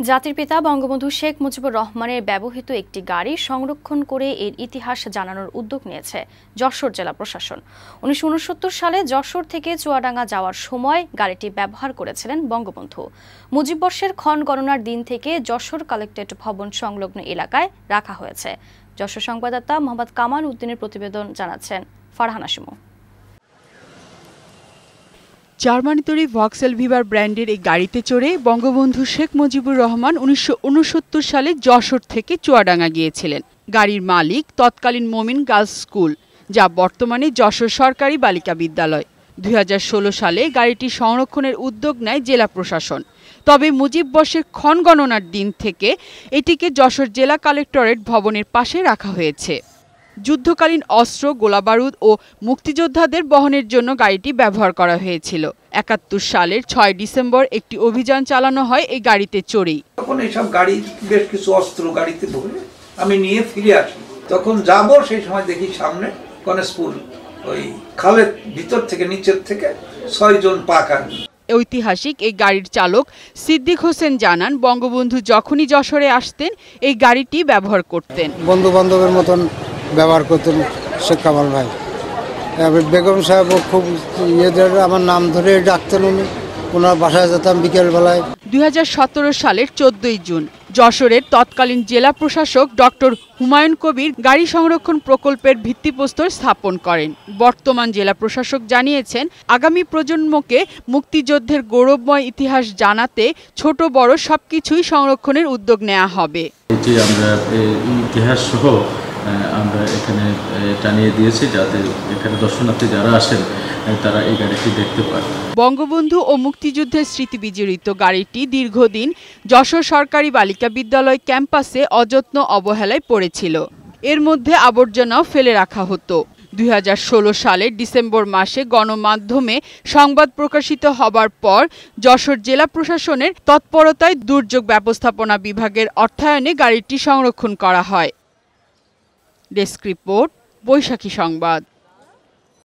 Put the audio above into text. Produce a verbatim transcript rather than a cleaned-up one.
जातिर पिता बंगबंधु शेख मुजिबुर रहमानेर व्यवहृत एकटी गाड़ी संरक्षण करे एर इतिहास जानानोर उद्योग नियेछे যশোর जिला प्रशासन। उन्नीशो ऊनसत्तर साले যশোর थेके चुয়াडांगा जावार समय गाड़ीटी व्यवहार करेछिलेन बंगबंधु। मुजिब बर्षेर क्षण गणनार दिन थेके যশোর कलेक्ट्रेट भवन संलग्न एलाकाय राखा हयेछे। যশোর संवाददाता मोहम्मद कामाल उद्दीनेर प्रतिवेदन जानाচ্ছেন ফারহানা শিমু। जार्मानी तैरी ভক্সেল ভিভার ব্র্যান্ডের এই গাড়িতে চড়ে বঙ্গবন্ধু শেখ মুজিবুর রহমান উনিশশো ঊনসত্তর সালে যশোর থেকে চুয়াডাঙ্গা গিয়েছিলেন। গাড়ির মালিক তৎকালীন মোমিন গার্লস স্কুল, যা বর্তমানে যশোর সরকারি বালিকা বিদ্যালয়। দুই হাজার ষোলো সালে গাড়িটি সংরক্ষণের উদ্যোগ নেয় জেলা প্রশাসন। তবে মুজিব বর্ষের ক্ষণ গণনার দিন থেকে এটিকে যশোর জেলা কালেক্টরেট ভবনের পাশে রাখা হয়েছে। যুদ্ধকালীন অস্ত্র, গোলাবারুদ ও মুক্তিযোদ্ধাদের বহনের জন্য গাড়িটি ব্যবহার করা হয়েছিল। একাত্তর সালের ছয় ডিসেম্বর একটি অভিযান চালানো হয় এই গাড়িতে চড়েই। তখন এইসব গাড়ি বেশ কিছু অস্ত্র গাড়িতে ভরে আমি নিয়ে ফিরে আসি। তখন যাব সেই সময় দেখি সামনে কনস্পুর ওই খালের ভিতর থেকে নিচের থেকে ছয় জন পাকা। ঐতিহাসিক এই গাড়ির চালক সিদ্দিক হোসেন জানান, বঙ্গবন্ধু যখনই যশোরে আসতেন এই গাড়িটি ব্যবহার করতেন। বন্ধু বান্ধবের মতন ব্যবহার করতেন শেখ কামাল ভাই। বেগম সাহেব খুব ইয়েদের আমার নাম ধরে ডাকতেন, উনি ওনার বাসায় যেতাম বিকেলবেলায়। দুই হাজার সতেরো সালের চোদ্দই জুন যশোরের তৎকালীন জেলা প্রশাসক ডক্টর হুমায়ুন কবির গাড়ি সংরক্ষণ প্রকল্পের ভিত্তিপ্রস্তর স্থাপন করেন। বর্তমান জেলা প্রশাসক জানিয়েছেন, আগামী প্রজন্মকে মুক্তিযুদ্ধের গৌরবময় ইতিহাস জানাতে ছোট বড় সবকিছুই সংরক্ষণের উদ্যোগ নেওয়া হবে। এটি আমরা ইতিহাস সহ আমরা এখানে টানিয়ে দিয়েছি, যাতে এখানে দর্শনার্থী যারা আসেন তারা এই গাড়িটি দেখতে পারে। বঙ্গবন্ধু ও মুক্তিযুদ্ধের স্মৃতি বিজড়িত গাড়িটি দীর্ঘদিন যশোর সরকারি বালিকা বিদ্যালয় ক্যাম্পাসে অযত্ন অবহেলায় পড়েছিল। এর মধ্যে আবর্জনাও ফেলে রাখা হতো। দুই হাজার ষোলো সালের ডিসেম্বর মাসে গণমাধ্যমে সংবাদ প্রকাশিত হবার পর যশোর জেলা প্রশাসনের তৎপরতায় দুর্যোগ ব্যবস্থাপনা বিভাগের অর্থায়নে গাড়িটি সংরক্ষণ করা হয়। ডেস্ক রিপোর্ট, বৈশাখী সংবাদ।